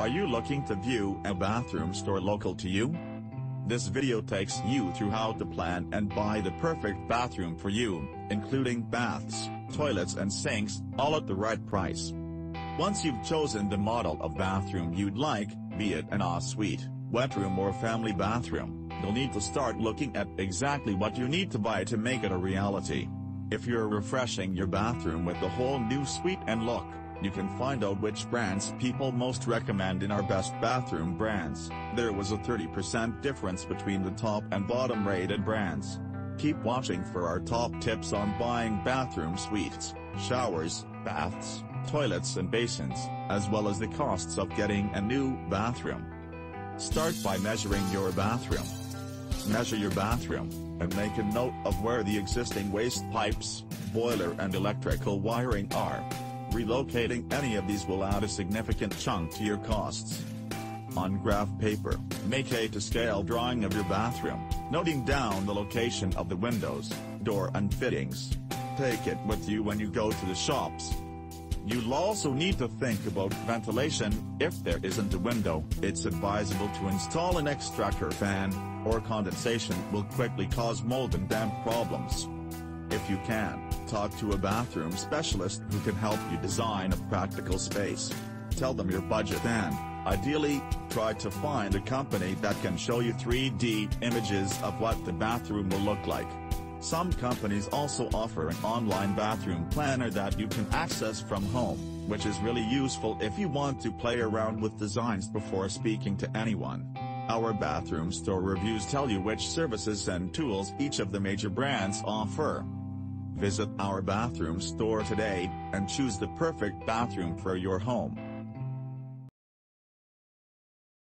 Are you looking to view a bathroom store local to you? This video takes you through how to plan and buy the perfect bathroom for you, including baths, toilets and sinks, all at the right price. Once you've chosen the model of bathroom you'd like, be it an ensuite, wet room or family bathroom, you'll need to start looking at exactly what you need to buy to make it a reality. If you're refreshing your bathroom with a whole new suite and look, you can find out which brands people most recommend in our best bathroom brands. There was a 30% difference between the top and bottom rated brands. Keep watching for our top tips on buying bathroom suites, showers, baths, toilets and basins, as well as the costs of getting a new bathroom. Start by measuring your bathroom. Measure your bathroom, and make a note of where the existing waste pipes, boiler and electrical wiring are. Relocating any of these will add a significant chunk to your costs. On graph paper, make a to-scale drawing of your bathroom, noting down the location of the windows, door and fittings. Take it with you when you go to the shops. You'll also need to think about ventilation. If there isn't a window, it's advisable to install an extractor fan, or condensation will quickly cause mold and damp problems. If you can, talk to a bathroom specialist who can help you design a practical space. Tell them your budget and, ideally, try to find a company that can show you 3D images of what the bathroom will look like. Some companies also offer an online bathroom planner that you can access from home, which is really useful if you want to play around with designs before speaking to anyone. Our bathroom store reviews tell you which services and tools each of the major brands offer. Visit our bathroom store today, and choose the perfect bathroom for your home.